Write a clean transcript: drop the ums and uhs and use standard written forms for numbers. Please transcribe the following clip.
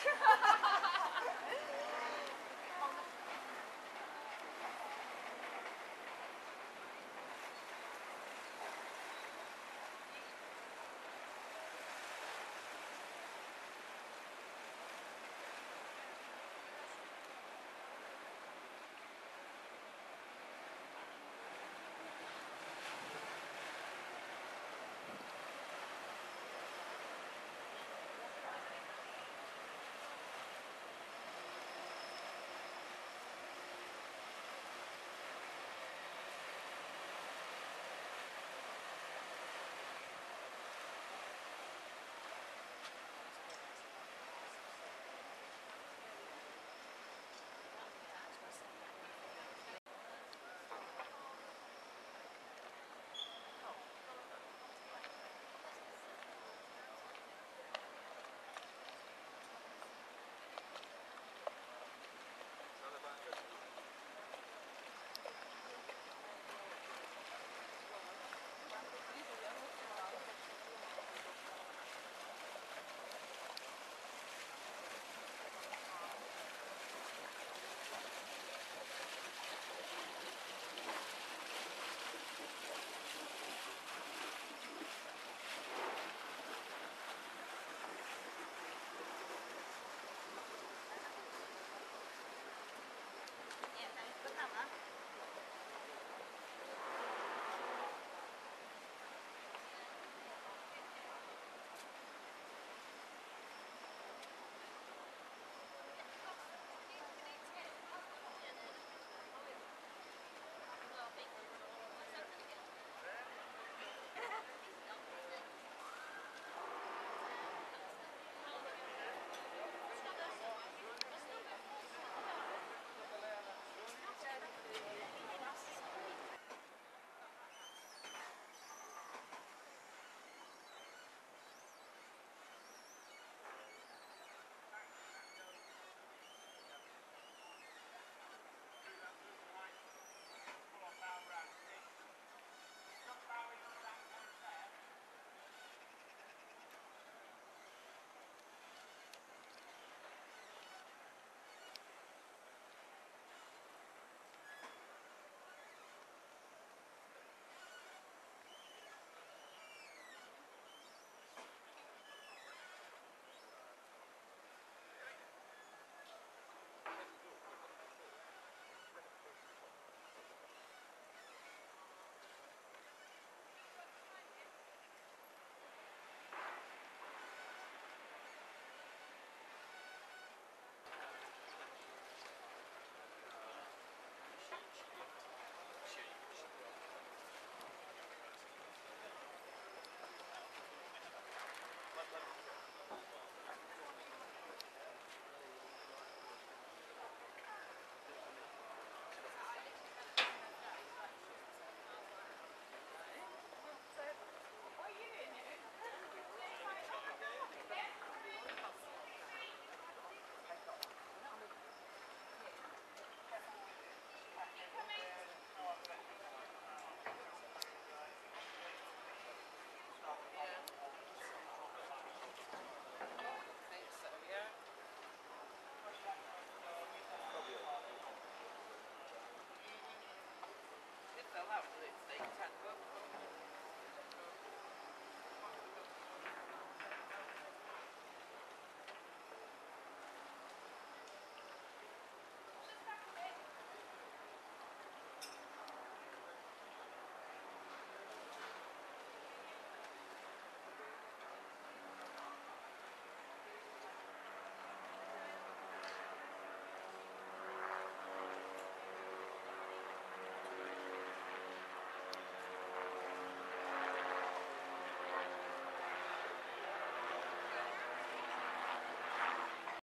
Ha ha ha!